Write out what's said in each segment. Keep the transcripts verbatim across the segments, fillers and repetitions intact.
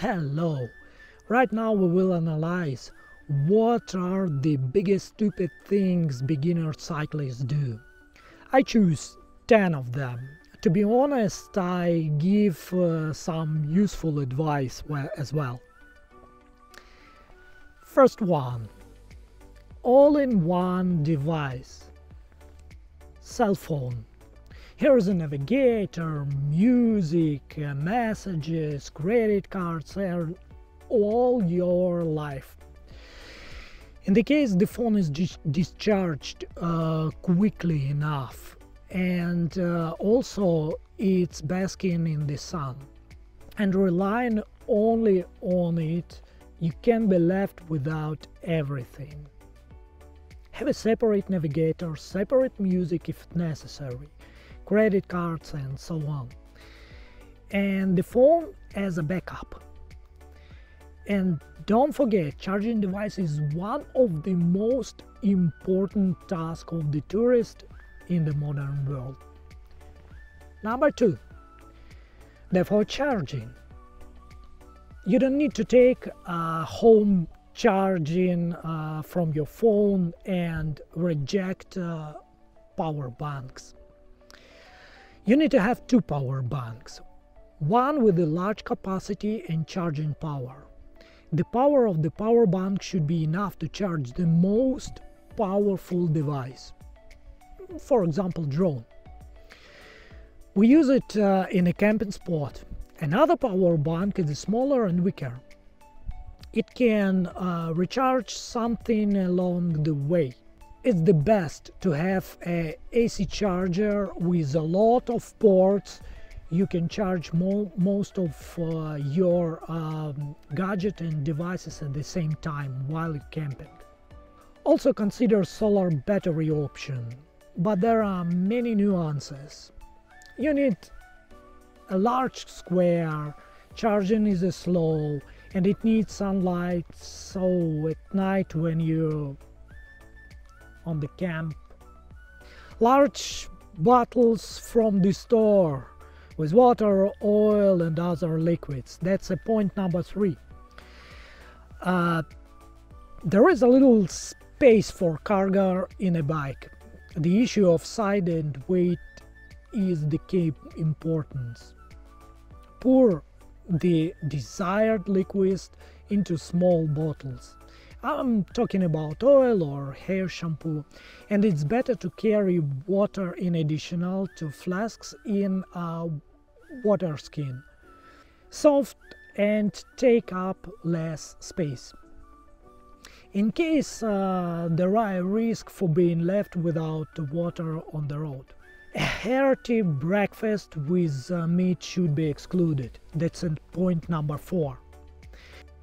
Hello! Right now we will analyze what are the biggest stupid things beginner cyclists do. I choose ten of them. To be honest, I give uh, some useful advice as well. First one. All-in-one device. Cell phone. Here is a navigator, music, messages, credit cards, and all your life. In the case the phone is dis discharged uh, quickly enough, and uh, also it's basking in the sun, and relying only on it, you can be left without everything. Have a separate navigator, separate music if necessary, credit cards and so on, and the phone as a backup. And don't forget, charging device is one of the most important tasks of the tourist in the modern world. Number two, therefore charging. You don't need to take uh, home charging uh, from your phone and reject uh, power banks. You need to have two power banks, one with a large capacity and charging power. The power of the power bank should be enough to charge the most powerful device, for example drone. We use it uh, in a camping spot. Another power bank is smaller and weaker. It can uh, recharge something along the way. It's the best to have an A C charger with a lot of ports. You can charge mo most of uh, your um, gadget and devices at the same time while camping. Also consider solar battery option, but there are many nuances. You need a large square, charging is slow, and it needs sunlight, so at night when you on the camp. Large bottles from the store with water, oil and other liquids. That's a point number three. Uh, there is a little space for cargo in a bike. The issue of size and weight is the key importance. Pour the desired liquids into small bottles. I'm talking about oil or hair shampoo, and it's better to carry water in additional to flasks in a water skin. Soft and take up less space. In case uh, there are a risk for being left without water on the road. A hearty breakfast with uh, meat should be excluded. That's point number four.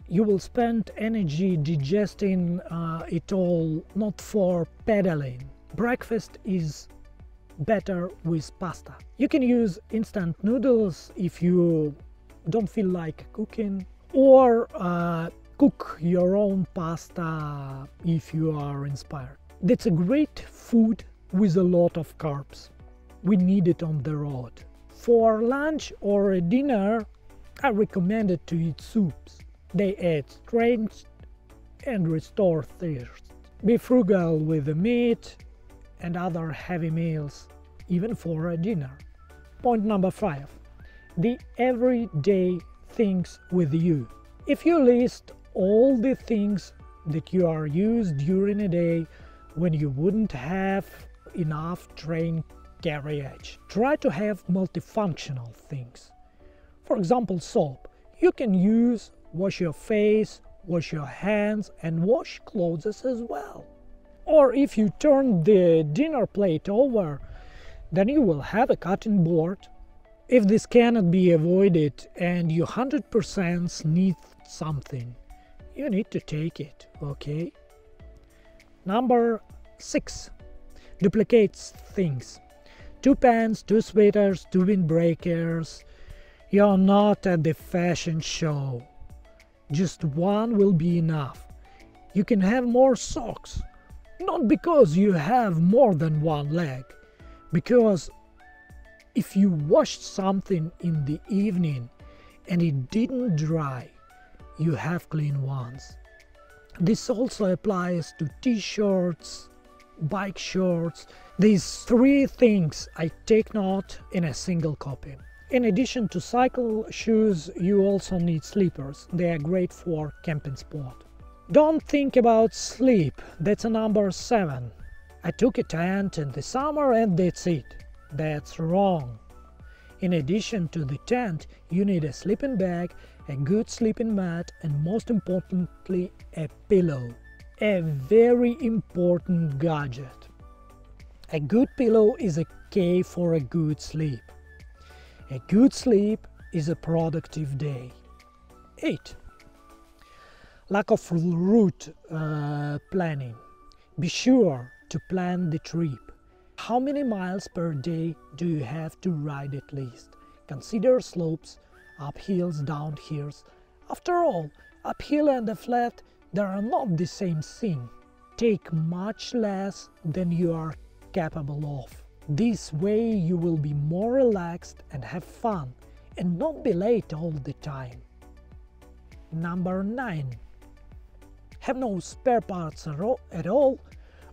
You will spend energy digesting uh, it all, not for pedaling. Breakfast is better with pasta. You can use instant noodles if you don't feel like cooking, or uh, cook your own pasta if you are inspired. That's a great food with a lot of carbs. We need it on the road. For lunch or a dinner, I recommend it to eat soups. They add strength and restore thirst. Be frugal with the meat and other heavy meals, even for a dinner. Point number five. The everyday things with you. If you list all the things that you are used during a day when you wouldn't have enough train carriage, try to have multifunctional things. For example, soap. You can use wash your face, wash your hands, and wash clothes as well. Or if you turn the dinner plate over, then you will have a cutting board. If this cannot be avoided and you one hundred percent need something, you need to take it, okay? Number six. Duplicates things. Two pants, two sweaters, two windbreakers. You're not at the fashion show. Just one will be enough. You can have more socks, not because you have more than one leg, because if you washed something in the evening and it didn't dry, you have clean ones. This also applies to t-shirts, bike shorts. These three things I take note in a single copy. In addition to cycle shoes, you also need slippers. They are great for camping sport. Don't think about sleep, that's a number seven. I took a tent in the summer and that's it. That's wrong. In addition to the tent, you need a sleeping bag, a good sleeping mat, and most importantly, a pillow. A very important gadget. A good pillow is a key for a good sleep. A good sleep is a productive day. eight. Lack of route uh, planning. Be sure to plan the trip. How many miles per day do you have to ride at least? Consider slopes, uphills, downhills. After all, uphill and a flat, they are not the same thing. Take much less than you are capable of. This way you will be more relaxed and have fun, and not be late all the time. Number nine. Have no spare parts at all,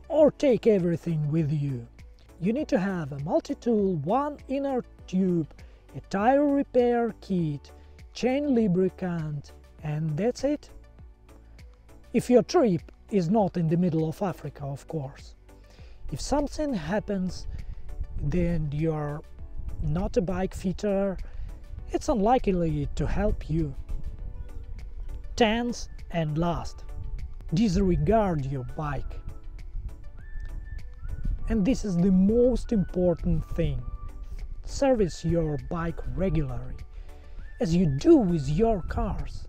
or take everything with you. You need to have a multi-tool, one inner tube, a tire repair kit, chain lubricant, and that's it. If your trip is not in the middle of Africa, of course. If something happens, then you're not a bike fitter, it's unlikely to help you. Tenth and last, disregard your bike. And this is the most important thing. Service your bike regularly, as you do with your cars.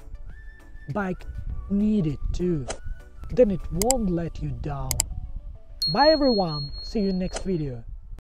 Bike need it too, then it won't let you down. Bye everyone, see you in next video.